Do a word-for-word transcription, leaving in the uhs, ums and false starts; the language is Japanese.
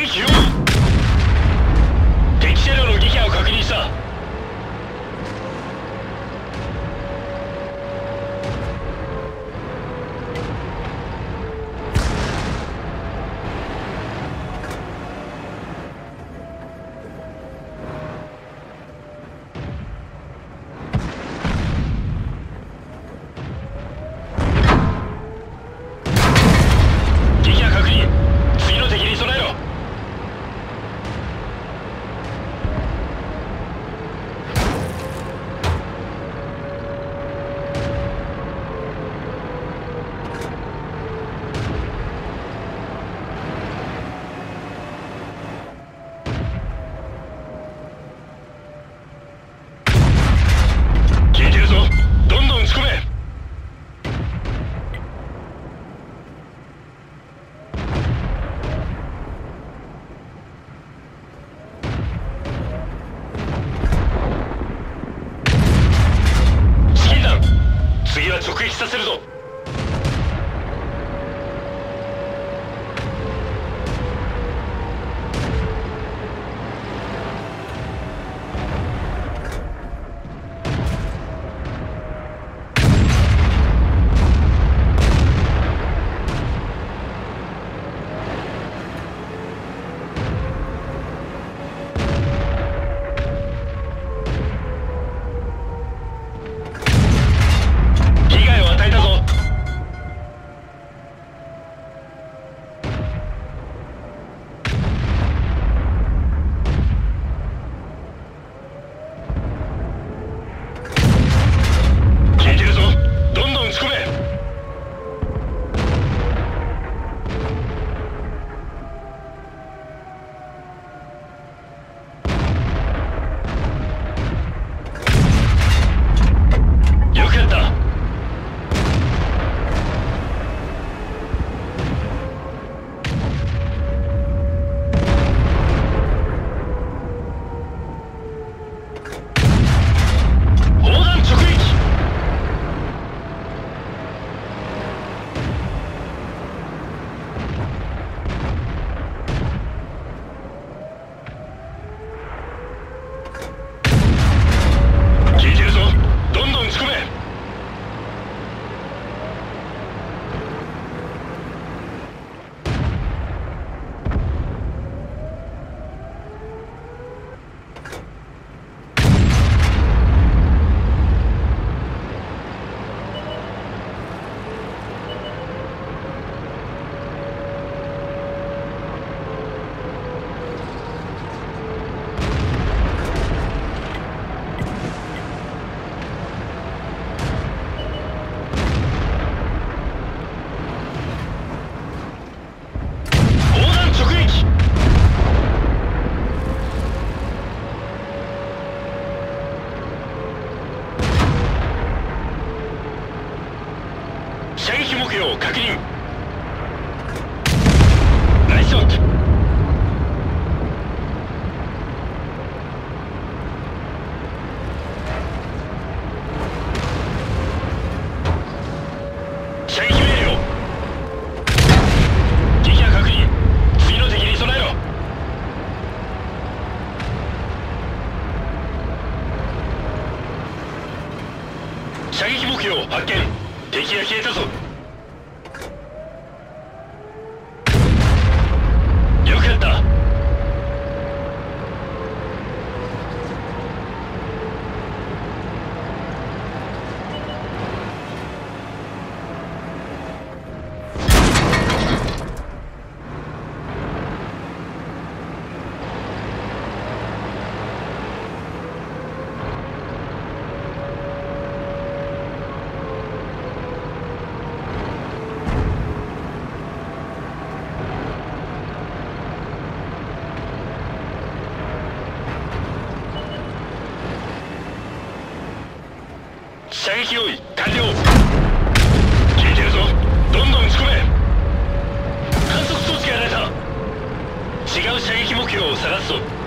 撃終了。敵車両の撃破を確認した。射撃用意完了。聞いてるぞ、どんどん打ち込め。観測装置がやられた。違う射撃目標を探すぞ。